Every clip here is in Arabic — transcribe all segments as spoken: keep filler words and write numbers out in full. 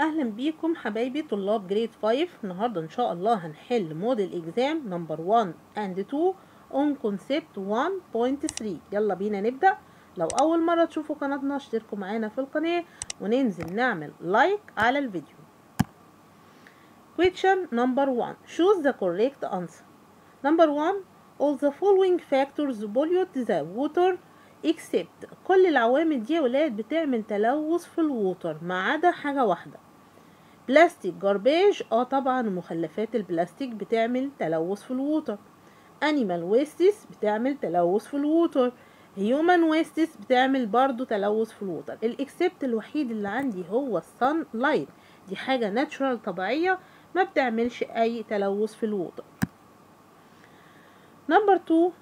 اهلا بيكم حبايبي طلاب جريد خمسة. النهارده ان شاء الله هنحل موديل اكزام نمبر واحد اند اتنين اون كونسبت واحد نقطة تلاتة. يلا بينا نبدا. لو اول مره تشوفوا قناتنا اشتركوا معانا في القناه وننزل نعمل لايك على الفيديو. question number واحد choose the correct answer. number واحد all the following factors pollute the water except كل العوامل دي يا ولاد بتعمل تلوث في الووتر ما عدا حاجه واحده. بلاستيك جاربيج اه طبعا مخلفات البلاستيك بتعمل تلوث في الووتر. انيمال ويستس بتعمل تلوث في الووتر. هيومن ويستس بتعمل برضو تلوث في الووتر. الاكسبت الوحيد اللي عندي هو الصن لايت، دي حاجه ناتشرال طبيعيه ما بتعملش اي تلوث في الووتر. نمبر اتنين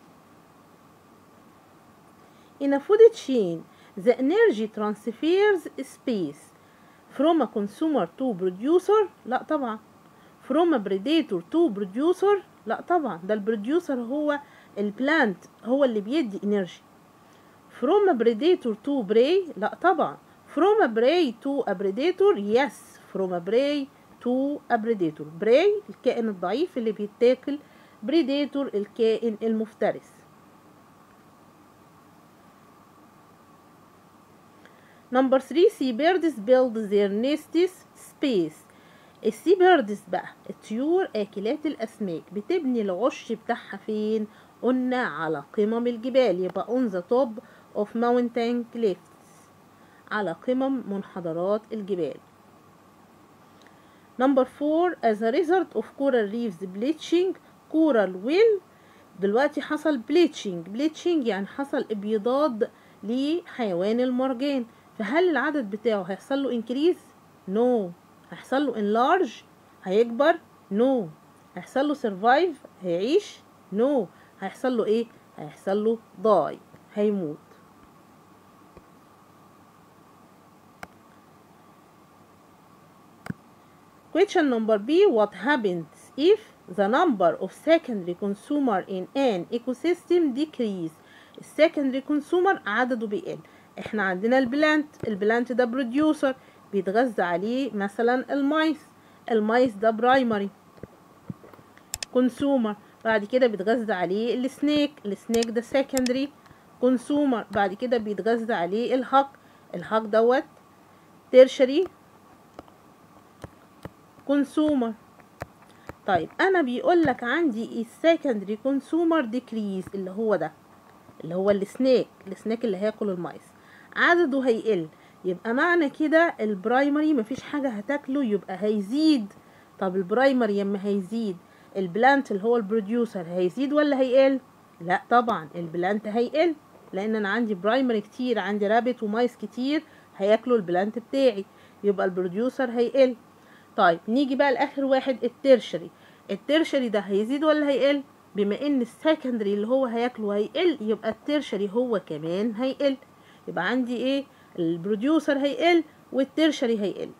In a food chain, the energy transfers space from a consumer to producer. لا طبعا. From a predator to producer. لا طبعا، ده البروديوسر هو البلانت هو اللي بيدي energy. From a predator to prey. لا طبعا. From a prey to a predator. Yes. From a prey to a predator. Prey الكائن الضعيف اللي بيتاكل. Predator الكائن المفترس. نمبر ثلاثة sea birds build their nests space. السي بيردز بقى الطيور اكلات الاسماك بتبني العش بتاعها فين؟ قلنا على قمم الجبال، يبقى on the top of mountain cliffs، على قمم منحدرات الجبال. نمبر أربعة as a result of coral reefs bleaching coral will. دلوقتي حصل bleaching bleaching يعني حصل ابيضاد لحيوان المرجان، فهل العدد بتاعه هيحصل له increase؟ no. هيحصل له enlarge؟ هيكبر؟ no. هيحصل له survive؟ هيعيش؟ no. هيحصل له ايه؟ هيحصل له die، هيموت. question number B what happens if the number of secondary consumer in an ecosystem decrease. السكندري كونسومر عدده بيقل، احنا عندنا البلانت، البلانت ده بروديوسر بيتغذى عليه مثلا المايس، المايس ده برايمري كونسومر، بعد كده بيتغذى عليه السنيك، السنيك ده سكندري كونسومر، بعد كده بيتغذى عليه الهاك، الهاك دوت تيرشري كونسومر. طيب انا بيقولك عندي السكندري كونسومر ديكريز اللي هو ده اللي هو السناك، السناك اللي هياكل المايس عدده هيقل، يبقى معنى كده البرايمري مفيش حاجه هتاكله يبقى هيزيد. طب البرايمري لما هيزيد البلانت اللي هو البروديوسر هيزيد ولا هيقل؟ لا طبعا البلانت هيقل، لان انا عندي برايمري كتير، عندي رابت ومايس كتير هياكلوا البلانت بتاعي، يبقى البروديوسر هيقل. طيب نيجي بقى لاخر واحد التيرشري، التيرشري ده هيزيد ولا هيقل؟ بما ان السكندري اللي هو هياكله هيقل يبقى التيرشري هو كمان هيقل، يبقى عندي ايه؟ البروديوسر هيقل والتيرشري هيقل،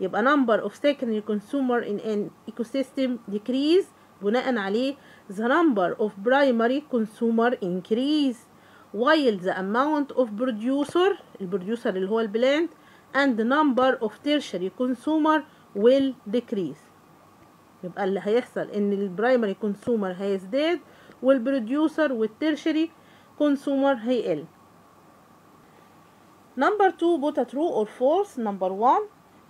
يبقى number of secondary consumer in an ecosystem decrease بناء عليه the number of primary consumer increase while the amount of producer البروديوسر اللي هو البلانت and the number of tertiary consumer will decrease. يبقى اللي هيحصل ان البرايمري كونسومر هيزداد والبروديوسر والتيرشري كونسومر هيقل. نمبر اتنين بوتا ترو اور فورس. نمبر واحد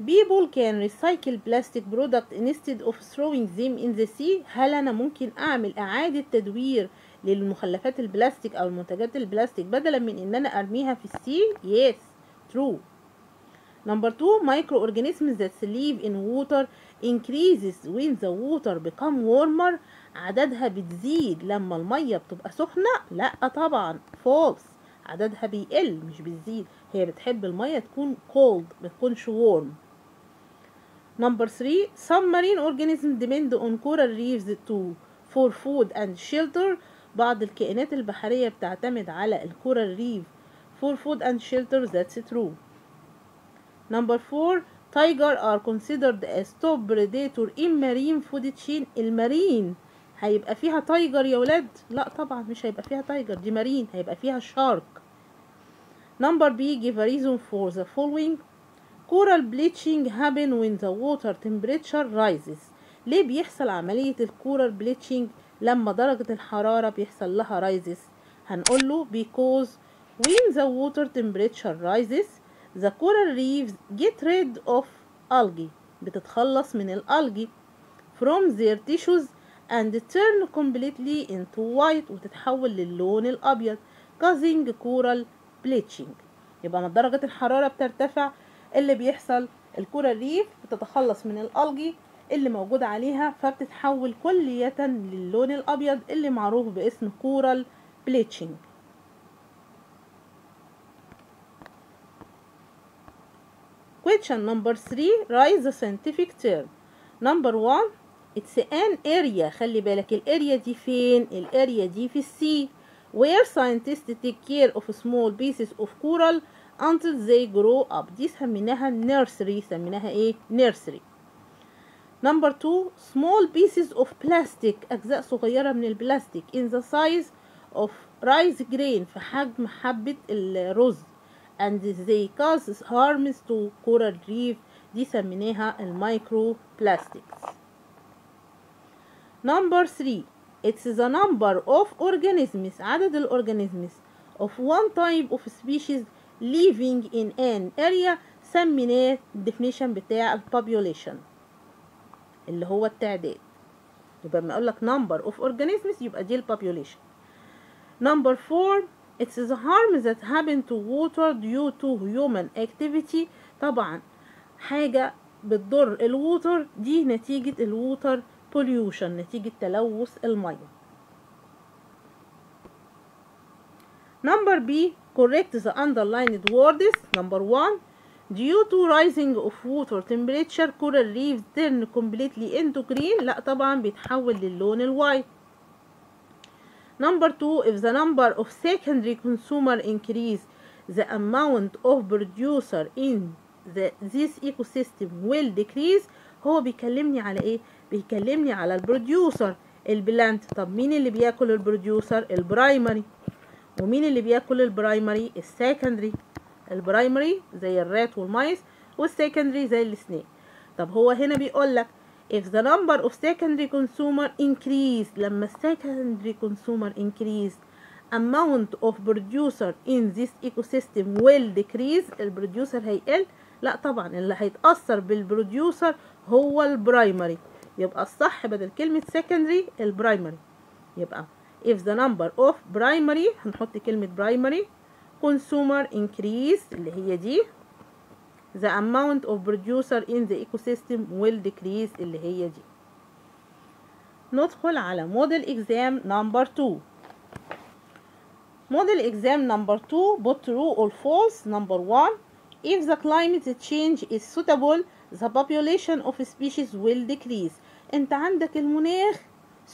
people can recycle plastic product instead of throwing them in the sea. هل انا ممكن اعمل اعادة تدوير للمخلفات البلاستيك او المنتجات البلاستيك بدلا من ان انا ارميها في السي؟ yes true. Number two, microorganisms that live in water increases when the water become warmer. عددها بتزيد لما المية بتبقى سخنة؟ لأ طبعا false. عددها بيقل مش بتزيد، هي بتحب المية تكون cold ما تكونش warm. Number three, some marine organisms depend on coral reefs to for food and shelter. بعض الكائنات البحرية بتعتمد على الكورال ريف for food and shelter. That's true. Number four, tiger are considered as top predator in marine food chain. المارين هيبقى فيها تايجر يا ولاد؟ لا طبعا مش هيبقى فيها تايجر، دي مارين هيبقى فيها شارك. Number B give a reason for the following. Coral bleaching happen when the water temperature rises. ليه بيحصل عملية الكورال بليتشنج لما درجة الحرارة بيحصل لها رايزز؟ هنقوله because when the water temperature rises the coral reefs get rid of algae. بتتخلص من الألجي from their tissues and turn completely into white وتتحول للون الأبيض causing coral bleaching. يبقى لما درجة الحرارة بترتفع اللي بيحصل الكورال ريف بتتخلص من الألجي اللي موجود عليها فبتتحول كلية للون الأبيض اللي معروف باسم كورال بليتشنج. Question number three. Write the scientific term. Number one. It's an area. خلي بالك الاريا دي فين؟ الاريا دي في السي. Where scientists take care of small pieces of coral until they grow up. دي سميناها nursery. سميناها ايه؟ nursery. Number two, small pieces of plastic. أجزاء صغيرة من البلاستيك in the size of rice grain. في حجم حبة الرز. And they cause harms to coral reef. دي سميناها المايكرو plastics. Number three, it's the number of organisms. عدد الorganisms of one type of species living in an area. سميناه definition بتاع population. اللي هو التعداد. يبقى لما اقول لك number of organisms يبقى دي population. Number four, it's the harm that happen to water due to human activity. طبعا حاجة بتضر الووتر دي نتيجة الووتر pollution، نتيجة تلوث المية. Number B, correct the underlined words. Number one, due to rising of water temperature coral reefs turn completely into green. لا طبعا بيتحول للون الوايت. Number two, if the number of secondary consumer increase the amount of producer in the this ecosystem will decrease. هو بيكلمني على ايه؟ بيكلمني على البروديوسر البلانت. طب مين اللي بياكل البروديوسر؟ البرايمري. ومين اللي بياكل البرايمري؟ السكندري. البرايمري زي الرات والمايس والسكندري زي السنيك. طب هو هنا بيقول لك if the number of secondary consumer increase، لما secondary consumer increase amount of producer in this ecosystem will decrease. البروديوسر هيقل. لا طبعا اللي هيتأثر بالبروديوسر هو البرايمري. يبقى الصح بدل كلمة secondary البرايمري. يبقى if the number of primary هنحط كلمة primary consumer increase اللي هي دي the amount of producer in the ecosystem will decrease اللي هي دي. ندخل على model exam number two. model exam number two both true or false. Number one, if the climate change is suitable the population of species will decrease. انت عندك المناخ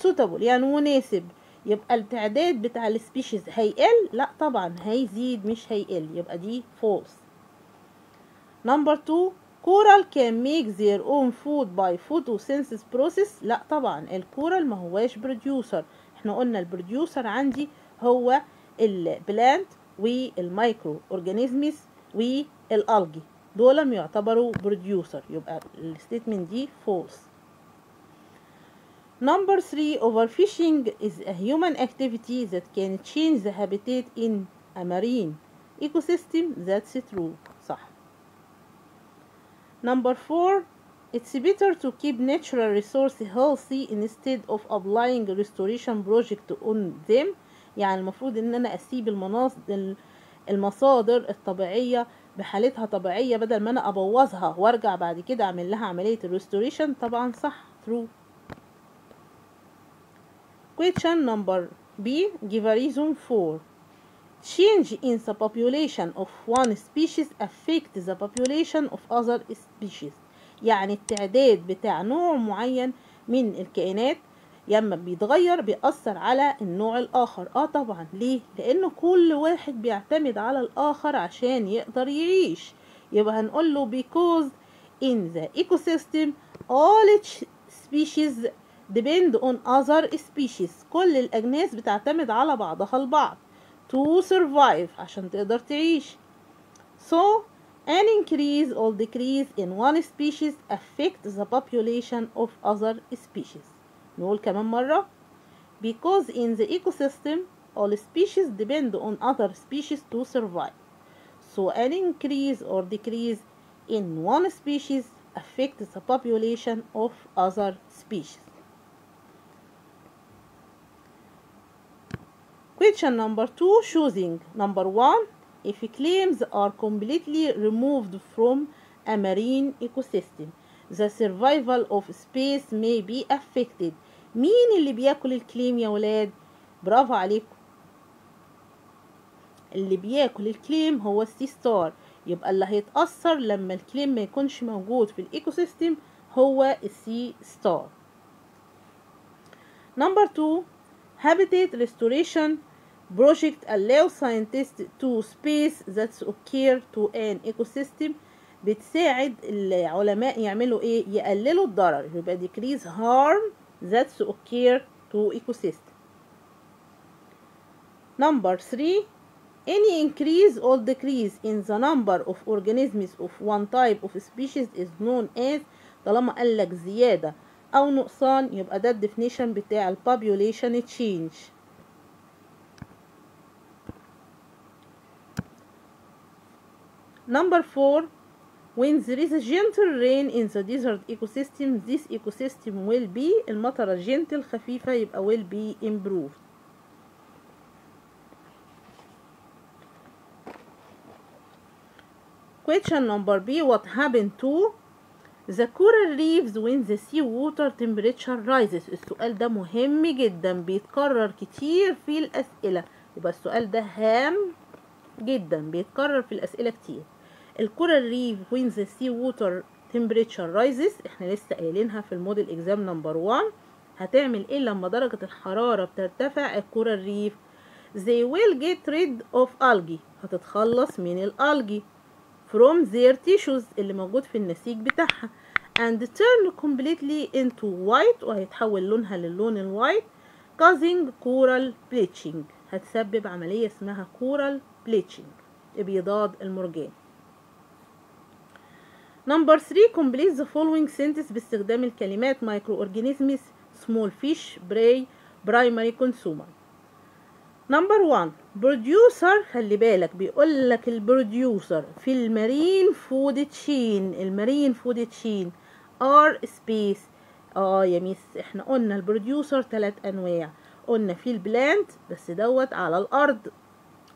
suitable يعني مناسب، يبقى التعداد بتاع السبيشيز هيقل؟ لا طبعا هيزيد مش هيقل. يبقى دي false. Number two, coral can make their own food by photosynthesis process. لا طبعا الكورال ما هواش بروديوسر. احنا قلنا البروديوسر عندي هو البلانت والمايكرو اورجانيزمز والالجي، دول ما يعتبروا بروديوسر. يبقى الستيتمنت دي false. Number three, overfishing is a human activity that can change the habitat in a marine ecosystem. That's true. صح. Number four, it's better to keep natural resources healthy instead of applying restoration project on them. يعني المفروض ان انا اسيب المناص... المصادر الطبيعية بحالتها طبيعية بدل ما انا ابوظها وارجع بعد كده اعمل لها عملية الريستوريشن. طبعا صح true. Question number B, give a reason for change in the population of one species affect the population of other species. يعني التعداد بتاع نوع معين من الكائنات لما بيتغير بيأثر على النوع الآخر. اه طبعا ليه؟ لأنه كل واحد بيعتمد على الآخر عشان يقدر يعيش. يبقى هنقوله because in the ecosystem all species depend on other species. كل الأجناس بتعتمد على بعضها البعض to survive عشان تقدر تعيش. So An increase or decrease in one species affects the population of other species. نقول كمان مرة because in the ecosystem all species depend on other species to survive. So an increase or decrease in one species affects the population of other species. Question number two, choosing number one if claims are completely removed from a marine ecosystem the survival of space may be affected. مين اللي بياكل الكليم يا ولاد؟ برافو عليكم، اللي بياكل الكليم هو السي ستار. يبقى اللي هيتأثر لما الكليم ما يكونش موجود في الايكو سيستم هو السي ستار. نمبر اتنين habitat restoration project allow scientists to space that occur to an ecosystem. بتساعد العلماء يعملوا ايه؟ يقللوا الضرر، يبقى decrease harm that occur to ecosystem. Number three any increase or decrease in the number of organisms of one type of species is known as. طالما قالك زيادة أو نقصان يبقى ده definition بتاع ال population change. Number four when there is a gentle rain in the desert ecosystem this ecosystem will be. المطرة gentle خفيفة يبقى will be improved. Question number B what happened to the coral reefs when the sea water temperature rises. السؤال ده مهم جدا، بيتكرر كتير في الأسئلة، يبقى السؤال ده هام جدا بيتكرر في الأسئلة كتير. الكورال ريف when the sea water temperature rises احنا لسه قايلينها في الموديل اكزام نمبر واحد. هتعمل ايه لما درجة الحرارة بترتفع الكورال ريف؟ they will get rid of algae. هتتخلص من الألجي from their tissues اللي موجود في النسيج بتاعها and turn completely into white وهيتحول لونها للون الوايت causing coral bleaching. هتسبب عملية اسمها coral bleaching ابيضاد المرجان. Number three complete the following sentence باستخدام الكلمات microorganisms small fish prey primary consumer. Number one بروديوسر، خلي بالك بيقول لك البروديوسر في المارين فود تشين. المارين فود تشين ار سبيس. اه يا ميس احنا قلنا البروديوسر ثلاث انواع، قلنا في البلانت بس دوت على الارض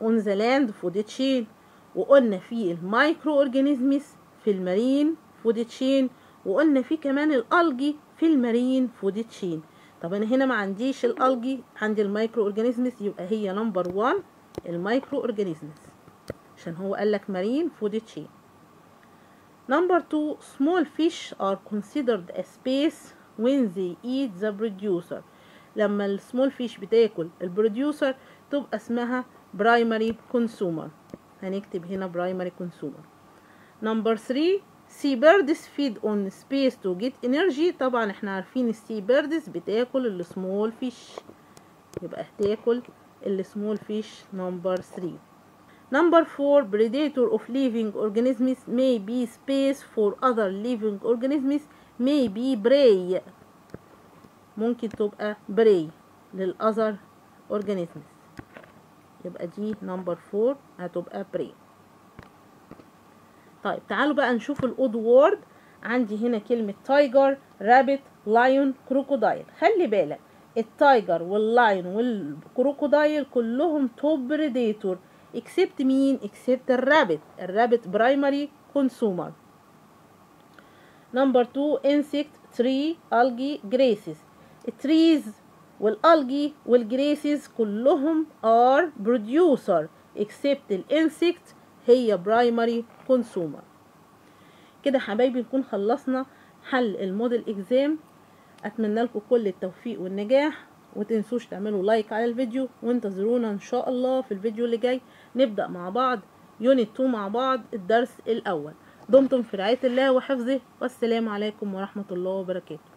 اون ذا لاند فود تشين، وقلنا في المايكرو اورجانيزمز في المارين فود تشين، وقلنا في كمان الالجي في المارين فود تشين. طب انا هنا ما عنديش الالجي، عندي المايكرو اورجانيزمز يبقى هي نمبر واحد المايكرو اورجانيزمز عشان هو قال لك مارين فود تشين. نمبر اتنين small fish are considered as space when they eat the producer. لما السمول فيش بتاكل البروديوسر تبقى اسمها برايمري كونسومر، هنكتب هنا برايمري كونسومر. نمبر ثلاثة sea birds feed on space to get energy. طبعا احنا عارفين السي بيردز بتاكل السمول فيش يبقى هتاكل السمول فيش نمبر ثلاثة. نمبر أربعة predator of living organisms may be space for other living organisms may be prey. ممكن تبقى prey للأذر organisms يبقى دي نمبر أربعة هتبقى prey. طيب تعالوا بقى نشوف الاود وورد. عندي هنا كلمة تايجر رابت لايون كروكودايل. خلي بالك التايجر واللاين والكروكودايل كلهم توب بريديتور اكسبت مين؟ اكسبت الرابت. الرابت برايمري كونسومر. نمبر اتنين انسكت تري الجي جريسز. التريز والالجي والجريسز كلهم ار بروديوسر اكسبت الانسكت هي برايمري كونسومر. كده حبايبي نكون خلصنا حل الموديل اكزام. اتمنى لكم كل التوفيق والنجاح، وتنسوش تعملوا لايك على الفيديو، وانتظرونا ان شاء الله في الفيديو اللي جاي نبدأ مع بعض يونت اتنين مع بعض الدرس الاول. دمتم في رعاية الله وحفظه، والسلام عليكم ورحمة الله وبركاته.